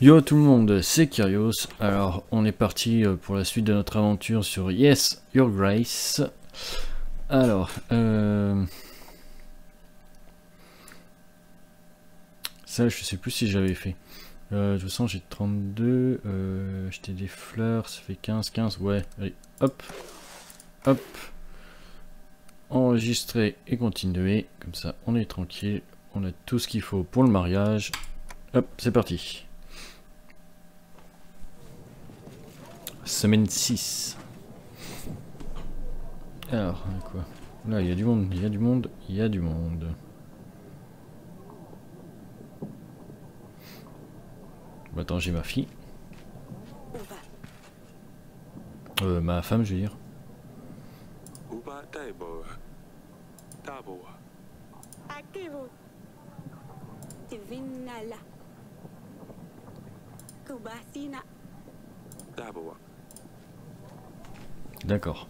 Yo tout le monde, c'est Kiryos. Alors on est parti pour la suite de notre aventure sur Yes, Your Grace. Alors, ça je sais plus si j'avais fait. De toute façon j'ai 32, j'étais des fleurs, ça fait 15, 15, ouais. Allez, hop, hop. Enregistrer et continuer, comme ça on est tranquille. On a tout ce qu'il faut pour le mariage. Hop, c'est parti. Semaine 6. Alors, quoi? Là, il y a du monde, il y a du monde, il y a du monde. Bah, attends, j'ai ma fille. Ma femme, je veux dire. D'accord.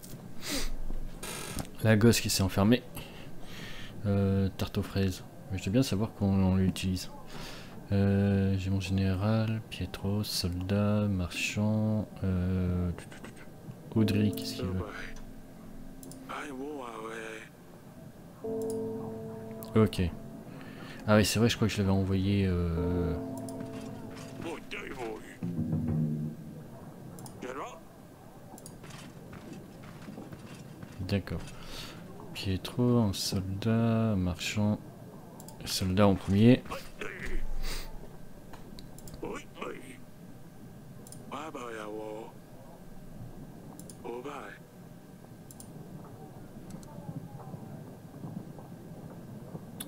La gosse qui s'est enfermée. Tarte aux fraises. Mais je veux bien savoir qu'on l'utilise. J'ai mon général, Pietro, soldat, marchand. Audrey, qu'est-ce qu'il veut? Ok. Ah oui, c'est vrai, je crois que je l'avais envoyé. D'accord. Pietro, un soldat, marchand, soldat en premier.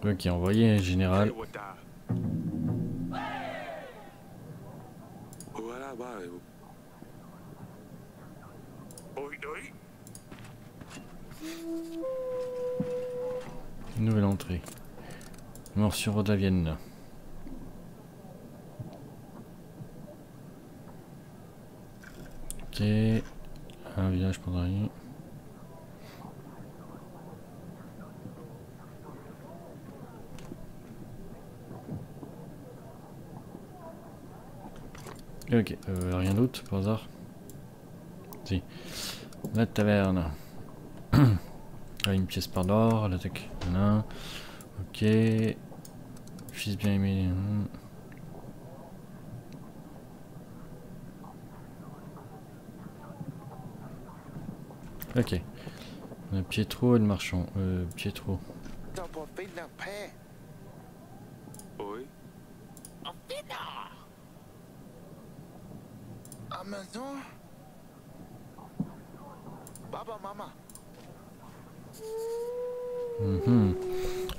Ok, envoyé un général. Nouvelle entrée. Mort sur Rodavienne. Ok. Un village pendant la nuit. Ok. Rien d'autre par hasard? Si. La taverne. Une pièce par l'or, l'attaque. Ok. Fils bien aimé. Ok. On a Pietro et le marchand. Pietro.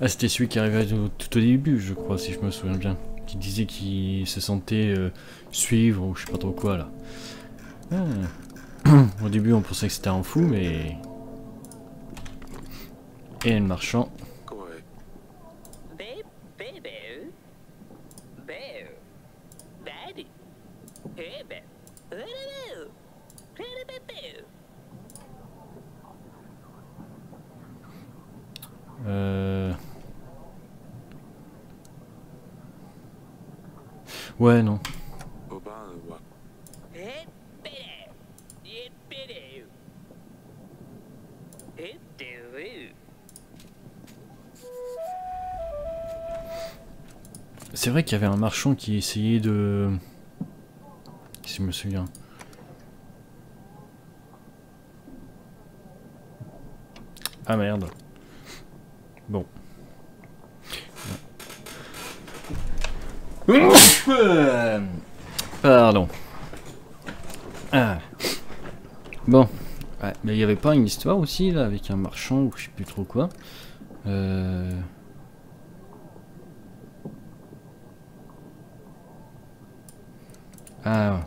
Ah, c'était celui qui arrivait tout au début, je crois, si je me souviens bien. Qui disait qu'il se sentait suivre ou je sais pas trop quoi là. Ah. Au début, on pensait que c'était un fou, mais. Et le marchand. Ouais, non. C'est vrai qu'il y avait un marchand qui essayait de... Si je me souviens. Ah merde. Bon. Pardon. Ah. Bon. Ouais, mais il n'y avait pas une histoire aussi là avec un marchand ou je sais plus trop quoi. Ah.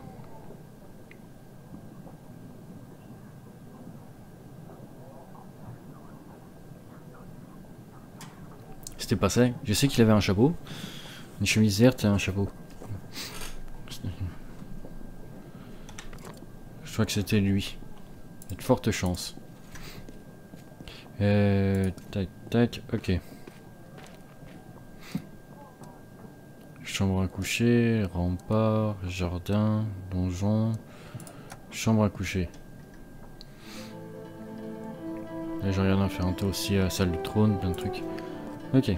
C'était pas ça. Je sais qu'il avait un chapeau. Une chemise verte et un chapeau. crois que c'était lui. Il y a de fortes chances. Tac, tac, ok. Chambre à coucher, rempart, jardin, donjon, chambre à coucher. Là j'ai rien à faire, un tour aussi à la salle du trône, plein de trucs. Ok.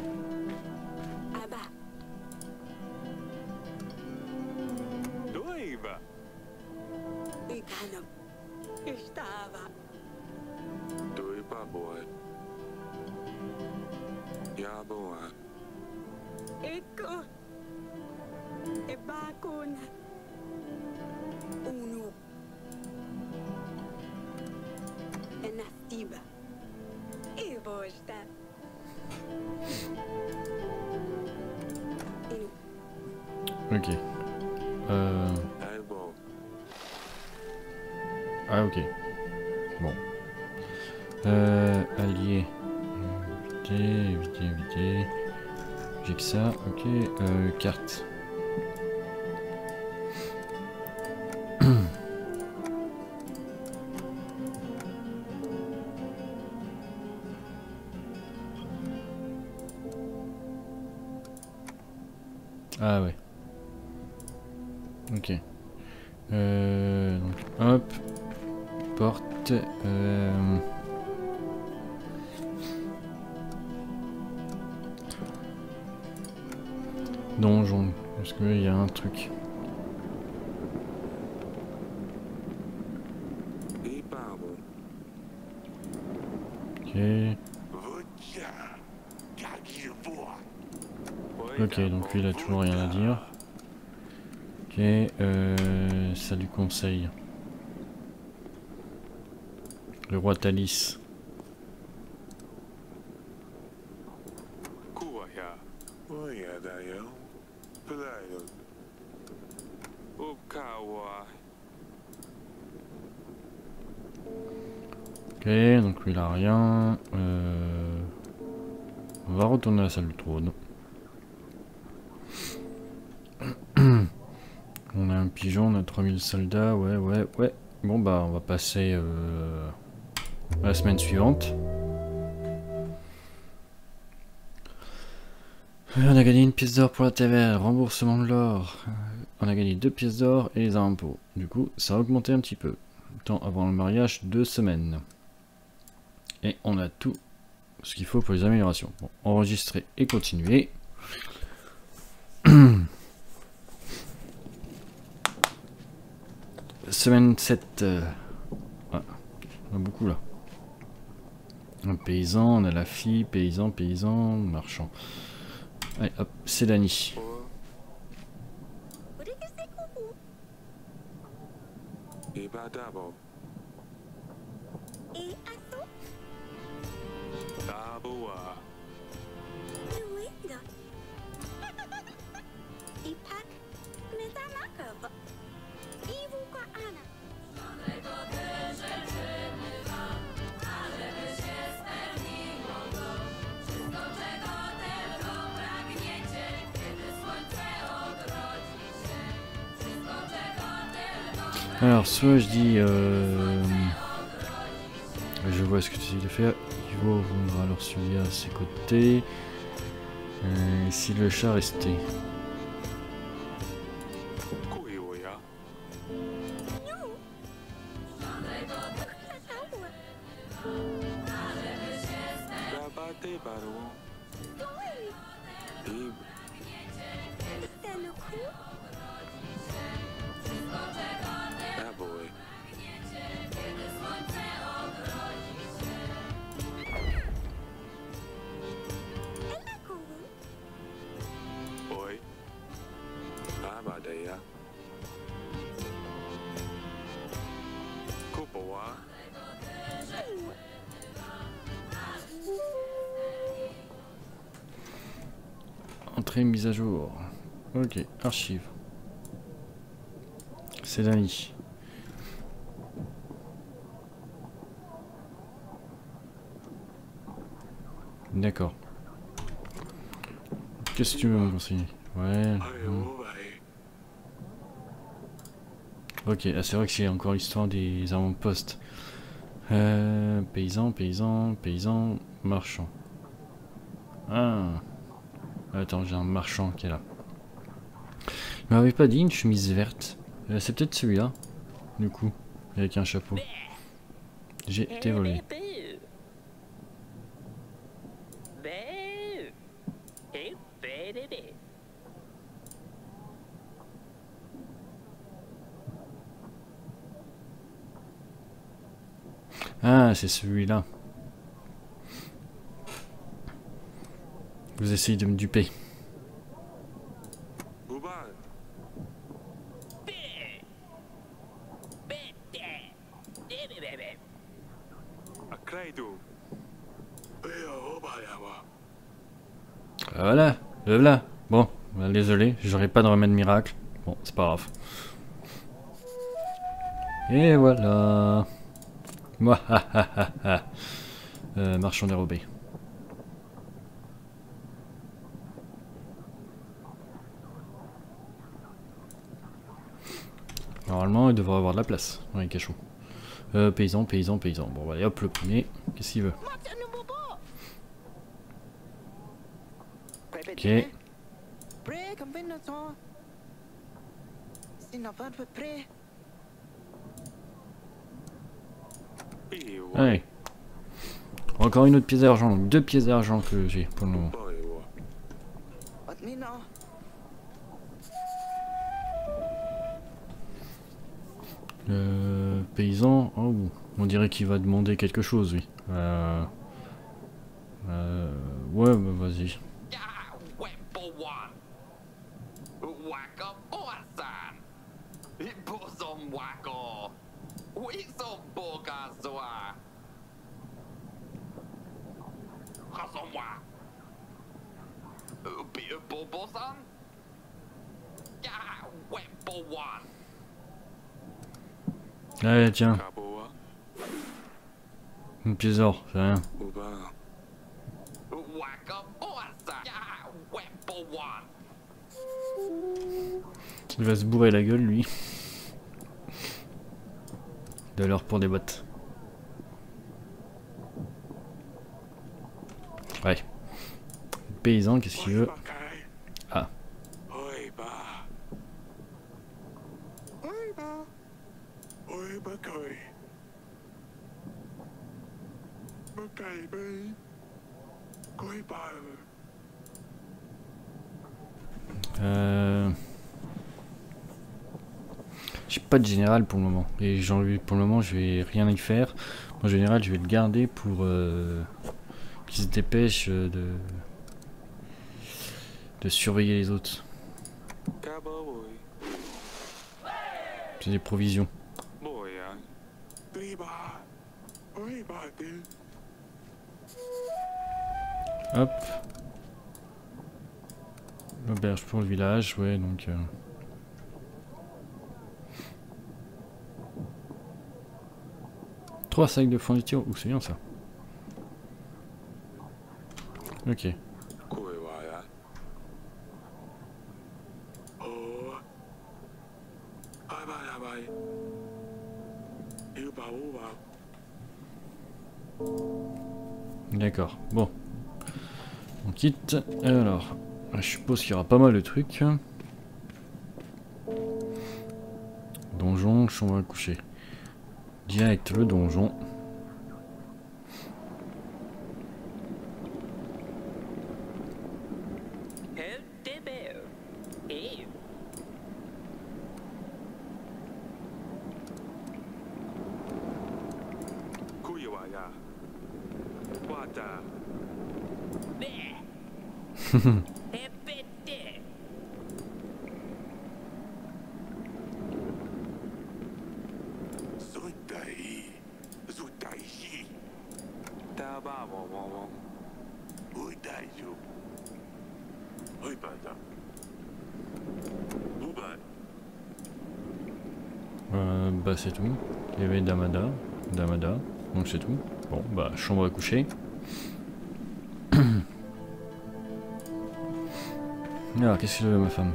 Ok. Ah ok. Bon. Allié. Éviter. J'ai que ça. Ok. Carte. Ah ouais. Ok. Donc, hop. Porte. Donjon. Parce qu'il y a un truc. Ok. Ok, donc lui il a toujours rien à dire. Ok, ça lui conseille. Le roi Thalys. Ok, donc lui il a rien. On va retourner à la salle du trône. On a un pigeon, on a 3000 soldats, ouais. Bon bah on va passer à la semaine suivante. On a gagné une pièce d'or pour la TVA, remboursement de l'or. On a gagné 2 pièces d'or et les impôts. Du coup ça a augmenté un petit peu. Temps avant le mariage, 2 semaines. Et on a tout ce qu'il faut pour les améliorations. Bon, enregistrer et continuer. Semaine 7, ah, on a beaucoup là. Un paysan, on a la fille, paysan, marchand. Allez hop, c'est Dani. Alors, soit je dis, je vois ce que tu veux faire, Ivo vendra leur suivi à ses côtés, si le chat restait. Entrée mise à jour. Ok, archive. C'est Dani. D'accord. Qu'est-ce que tu veux me conseiller? Ouais. Ok, ah, c'est vrai que c'est encore l'histoire des avant-postes. Paysans, paysans, paysans, marchands. Ah. Attends, j'ai un marchand qui est là. Il m'avait pas dit une chemise verte. C'est peut-être celui-là, du coup, avec un chapeau. J'ai été volé. Ah, c'est celui-là. Vous essayez de me duper. Voilà, le voilà. Bon, désolé, j'aurais pas de remède miracle. Bon, c'est pas grave. Et voilà. Moi, marchand dérobé. Normalement, il devrait avoir de la place dans les cachots. Paysan, paysan, paysan. Bon, allez, hop, le premier. Qu'est-ce qu'il veut? Ok. Allez. Encore une autre pièce d'argent. Donc deux pièces d'argent que j'ai pour le moment. Paysan, oh, on dirait qu'il va demander quelque chose, oui. Ouais, bah vas-y. Allez, tiens. Une pièce d'or, c'est rien. Il va se bourrer la gueule, lui. De l'or pour des bottes. Ouais. Paysan, qu'est-ce qu'il veut? Ah. J'ai pas de général pour le moment. Et pour le moment, je vais rien y faire. Mon général, je vais le garder pour qu'il se dépêche de surveiller les autres. C'est des provisions. Hop. L'auberge pour le village, ouais, donc... Trois sacs de fourniture. Ouh, c'est bien ça. Ok. D'accord, bon. On quitte. Alors, je suppose qu'il y aura pas mal de trucs. Donjon, chambre à coucher. Direct le donjon. Bah c'est tout, il y avait Damada, donc c'est tout. Bon bah chambre à coucher. Alors qu'est-ce qu'il veut ma femme?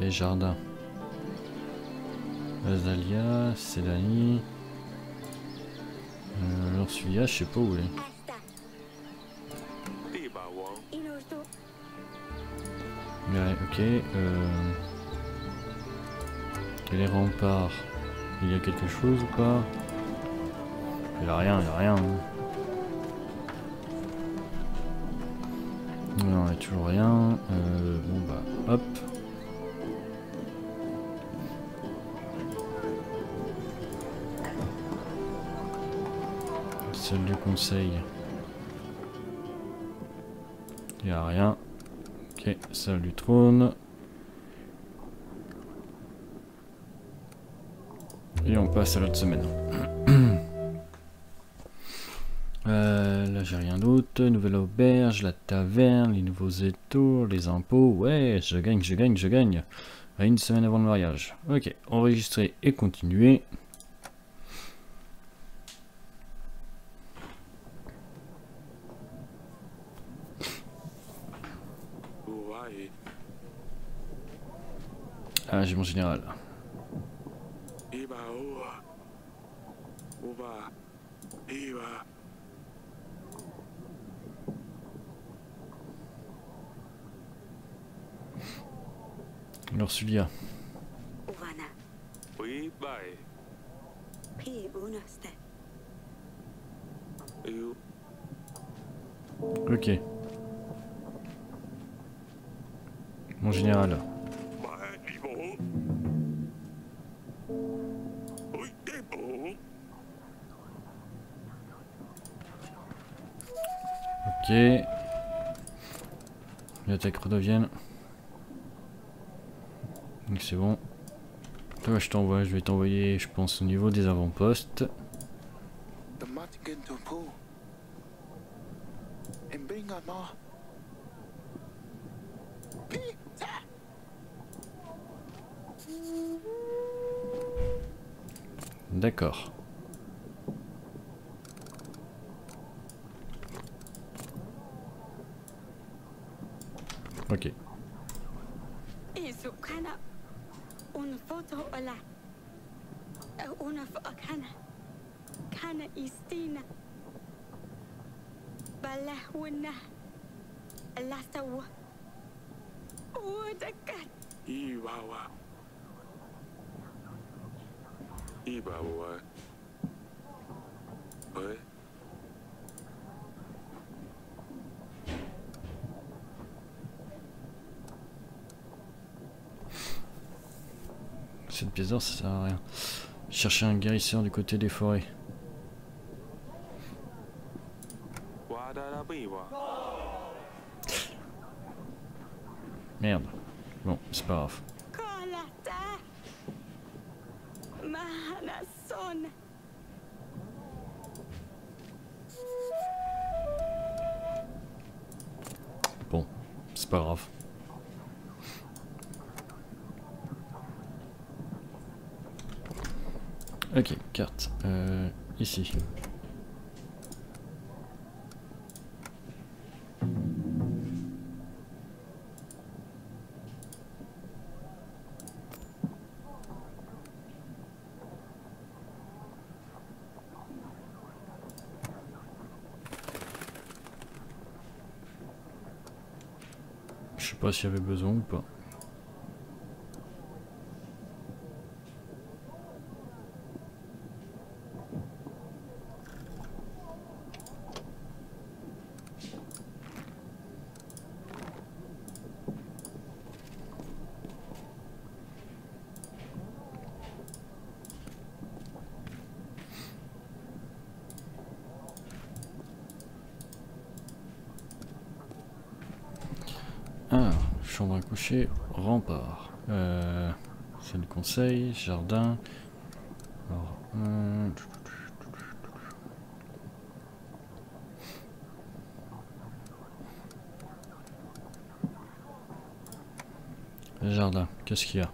et jardin. Azalia, Cédani. Alors celui-là, je sais pas où il est. Ouais, ok. Les remparts, il y a quelque chose ou pas? Il y a rien, il y a rien. Non, il y a toujours rien. Bon bah, hop. Salle de conseil. Il n'y a rien. Ok, salle du trône. Et on passe à l'autre semaine. Là j'ai rien d'autre. Nouvelle auberge, la taverne, les nouveaux étours, les impôts. Ouais, je gagne, je gagne, je gagne. À une semaine avant le mariage. Ok, enregistrer et continuer. Ah, j'ai mon général. Alors celui-là. Ok. Mon général. Ok. L'attaque Rodavienne. Donc c'est bon. Toi je t'envoie, je vais t'envoyer je pense au niveau des avant-postes. D'accord. Ok. Cette pièce d'or, ça sert à rien. Chercher un guérisseur du côté des forêts. Merde. Bon, c'est pas grave. Bon, c'est pas grave. Ok, carte, ici. Je sais pas s'il y avait besoin ou pas. Chambre à coucher, rempart, c'est le conseil, jardin. Alors, jardin, qu'est-ce qu'il y a?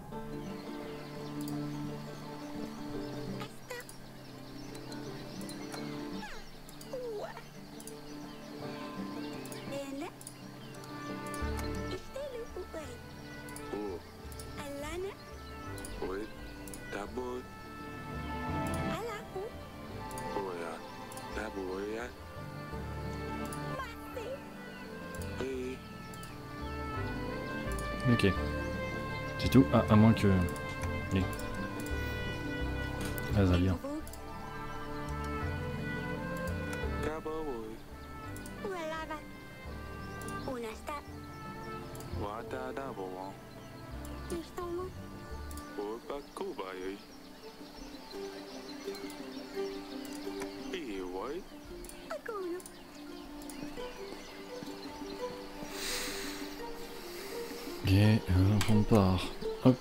Ok. C'est tout. Ah, à moins que... Oui. Ah, ça vient. Ok, on part. Hop.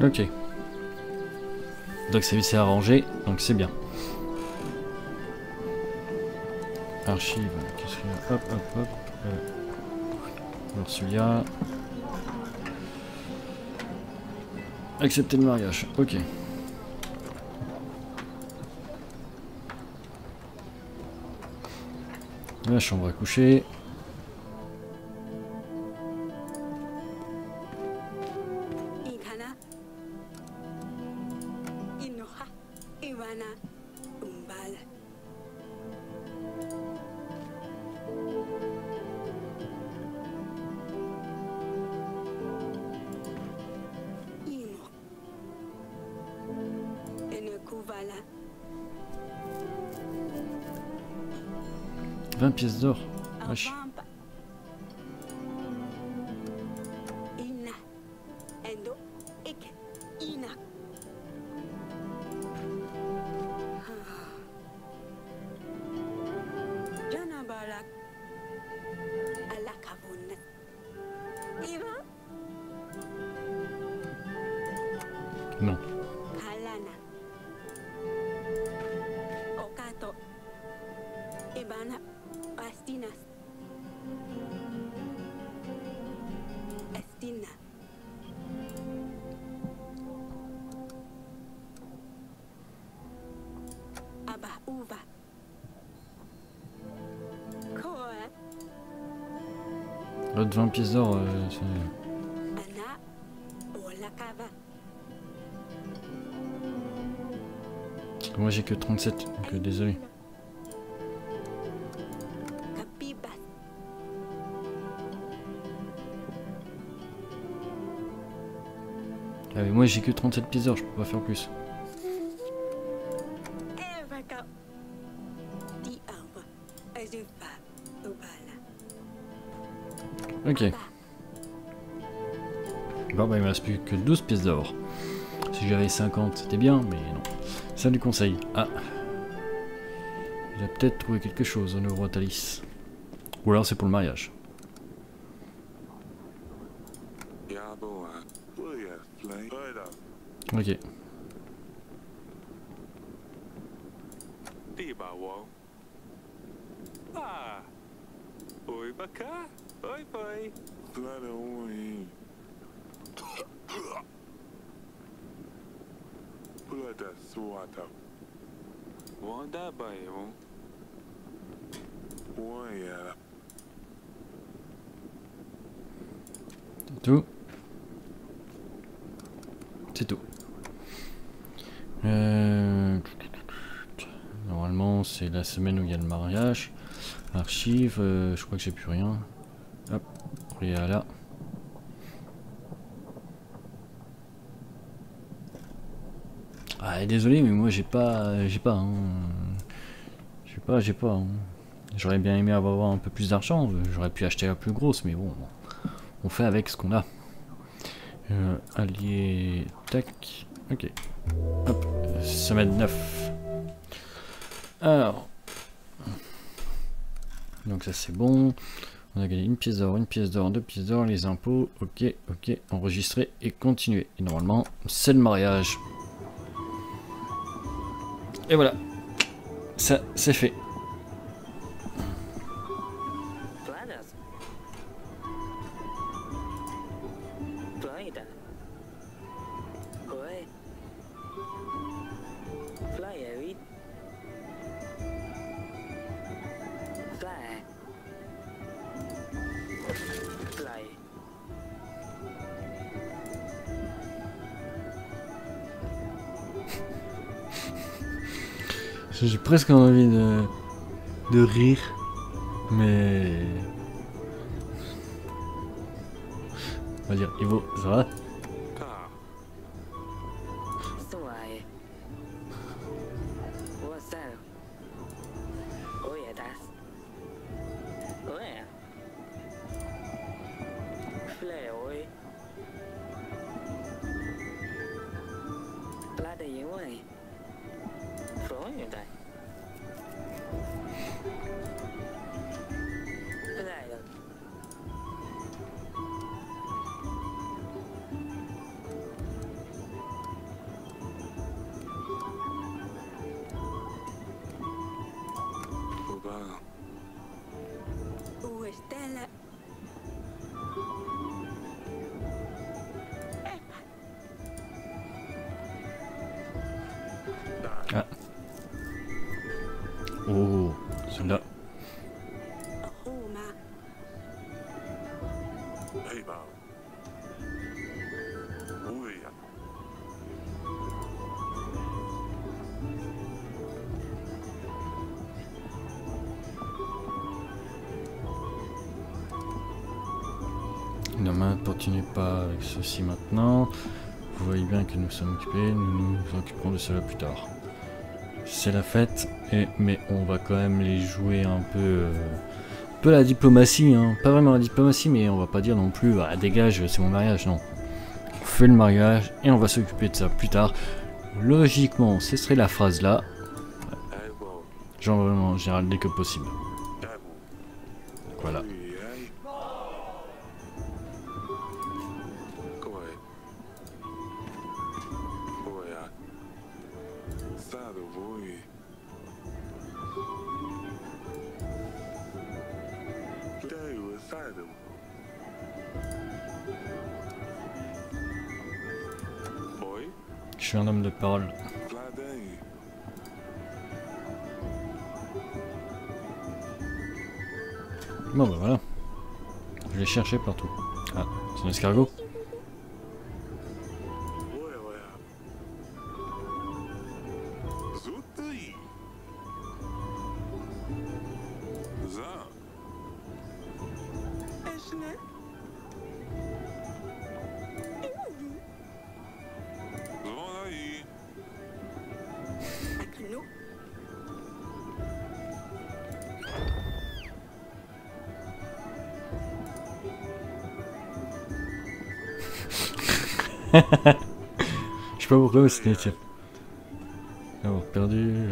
Ok. Donc c'est arrangé, donc c'est bien. Archive, qu'est-ce qu'il y a? Hop, hop, hop. Alors celui-là. Accepter le mariage, ok. La chambre à coucher. Pièces d'or. Wesh. Non. L'autre 20 pièces d'or, c'est... Moi j'ai que 37, donc désolé. Ah mais moi j'ai que 37 pièces d'or, je peux pas faire plus. Ok. Bon bah il me reste plus que 12 pièces d'or. Si j'avais 50 c'était bien, mais non. Ça du conseil. Ah. Il a peut-être trouvé quelque chose au nouveau Thalys. Ou alors c'est pour le mariage. Ok. C'est tout. C'est tout. Normalement c'est la semaine où il y a le mariage. Archive, je crois que j'ai plus rien. Hop, on est là. Ah, désolé, mais moi j'ai pas. J'aurais bien aimé avoir un peu plus d'argent. J'aurais pu acheter la plus grosse, mais bon, on fait avec ce qu'on a. Allié, tac, ok. Hop, semaine 9. Alors, donc ça c'est bon. On a gagné une pièce d'or, 2 pièces d'or, les impôts, ok, enregistrer et continuer. Et normalement, c'est le mariage. Et voilà, ça c'est fait. J'ai presque envie de rire, mais on va dire Ivo, ça va? Oh, celui-là. La main ne continue pas avec ceci maintenant. Vous voyez bien que nous sommes occupés, nous nous occuperons de cela plus tard. C'est la fête, mais on va quand même les jouer un peu la diplomatie, hein. Pas vraiment la diplomatie, mais on va pas dire non plus ah, dégage, c'est mon mariage, non. On fait le mariage et on va s'occuper de ça plus tard. Logiquement, ce serait la phrase là. Genre vraiment en général dès que possible. Voilà. Je suis un homme de parole. Bon bah voilà. Je l'ai cherché partout. Ah, c'est un escargot. Je sais pas pourquoi, mais c'était tiré. Avoir perdu.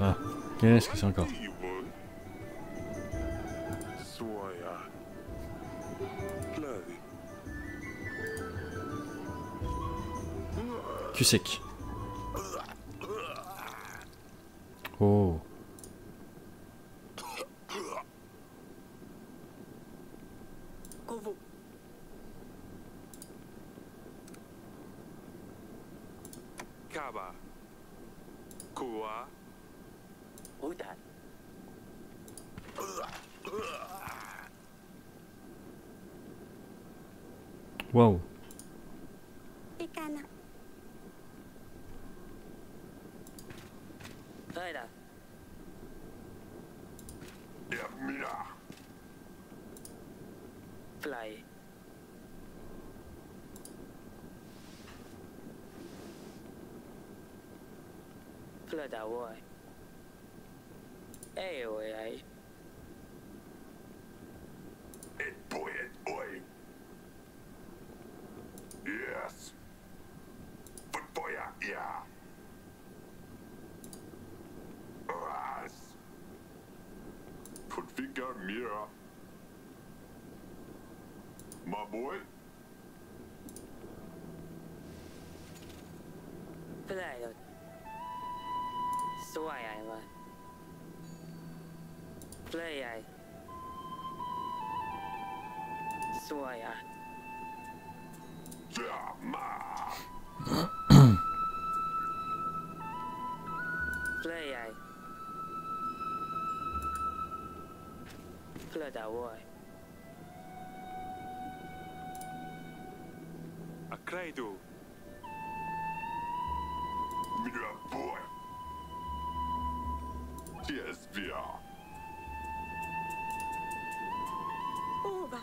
Ah, qu'est-ce que c'est encore? Sec. Oh. Wow. Ei, oi, ai. It boy, it oi. Yes. But boy, yeah. Was? Configure mirror. My boy. Play. So I like. Play. So I. Yeah, ma. Play. Play away. A credo. Mira, boy. Yes, we are. Oba.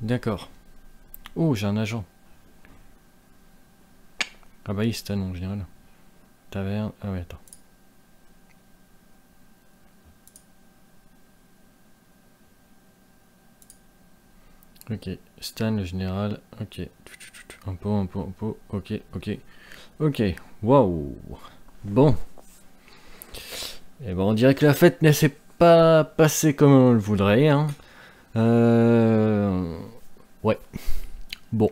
D'accord. Oh, j'ai un agent. Ah bah, il se tanne en général. Taverne. Ah ouais, attends. Ok, Stan le général, ok, impôt, ok, waouh, bon, et ben on dirait que la fête ne s'est pas passée comme on le voudrait, hein. Ouais, bon,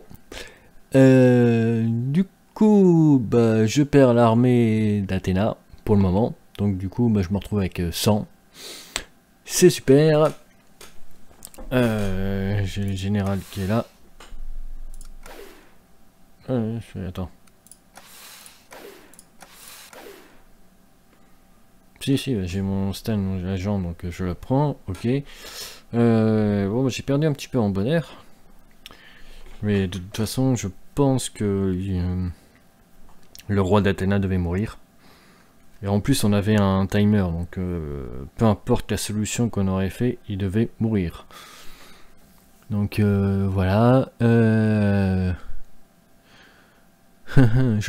du coup, bah, je perds l'armée d'Athéna pour le moment, donc du coup, bah, je me retrouve avec 100, c'est super. J'ai le général qui est là. Attends. Si, j'ai mon stand, mon agent, donc je le prends. Ok. Bon, bah, j'ai perdu un petit peu en bonheur. Mais de toute façon, je pense que le roi d'Athéna devait mourir. Et en plus, on avait un timer, donc peu importe la solution qu'on aurait fait, il devait mourir. Donc voilà. Je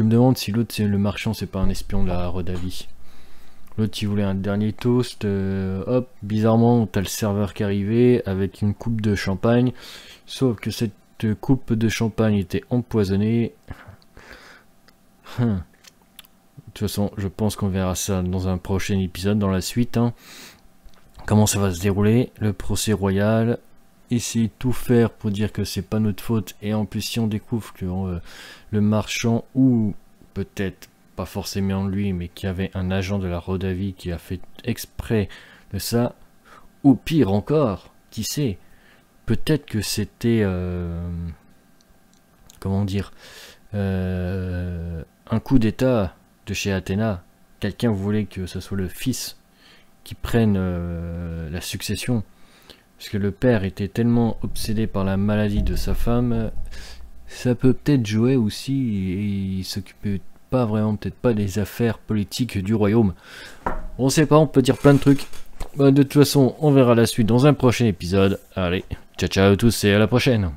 me demande si l'autre, c'est le marchand, c'est pas un espion de la Rodavienne. L'autre, il voulait un dernier toast. Hop, bizarrement, t'as le serveur qui arrivait avec une coupe de champagne. Sauf que cette coupe de champagne était empoisonnée. De toute façon, je pense qu'on verra ça dans un prochain épisode, dans la suite. Hein. Comment ça va se dérouler, le procès royal. Essayer de tout faire pour dire que c'est pas notre faute. Et en plus, si on découvre que le marchand, ou peut-être pas forcément lui, mais qu'il y avait un agent de la Rodavienne qui a fait exprès de ça. Ou pire encore, qui sait, peut-être que c'était... comment dire, un coup d'État... de chez Athéna, quelqu'un voulait que ce soit le fils qui prenne la succession, parce que le père était tellement obsédé par la maladie de sa femme, ça peut peut-être jouer aussi, et il s'occupait pas vraiment, peut-être pas des affaires politiques du royaume. On sait pas, on peut dire plein de trucs. Bah, de toute façon, on verra la suite dans un prochain épisode. Allez, ciao à tous et à la prochaine.